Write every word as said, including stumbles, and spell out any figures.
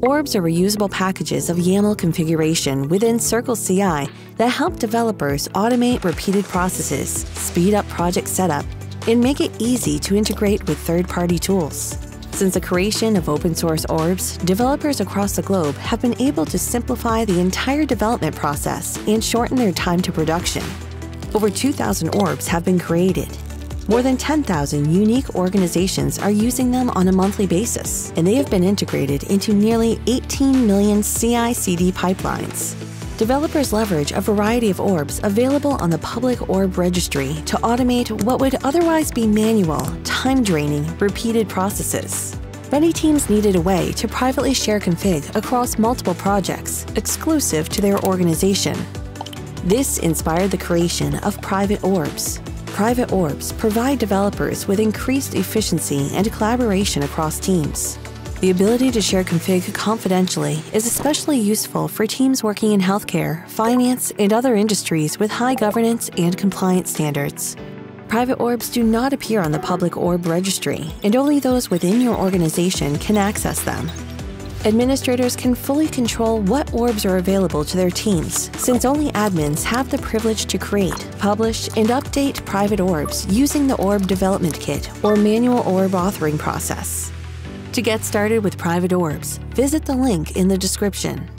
Orbs are reusable packages of YAML configuration within CircleCI that help developers automate repeated processes, speed up project setup, and make it easy to integrate with third-party tools. Since the creation of open-source Orbs, developers across the globe have been able to simplify the entire development process and shorten their time to production. Over two thousand Orbs have been created. More than ten thousand unique organizations are using them on a monthly basis, and they have been integrated into nearly eighteen million C I C D pipelines. Developers leverage a variety of Orbs available on the public Orb registry to automate what would otherwise be manual, time-draining, repeated processes. Many teams needed a way to privately share config across multiple projects, exclusive to their organization. This inspired the creation of private Orbs. Private Orbs provide developers with increased efficiency and collaboration across teams. The ability to share config confidentially is especially useful for teams working in healthcare, finance, and other industries with high governance and compliance standards. Private Orbs do not appear on the public Orb registry, and only those within your organization can access them. Administrators can fully control what Orbs are available to their teams, since only admins have the privilege to create, publish, and update private Orbs using the Orb Development Kit or manual Orb authoring process. To get started with private Orbs, visit the link in the description.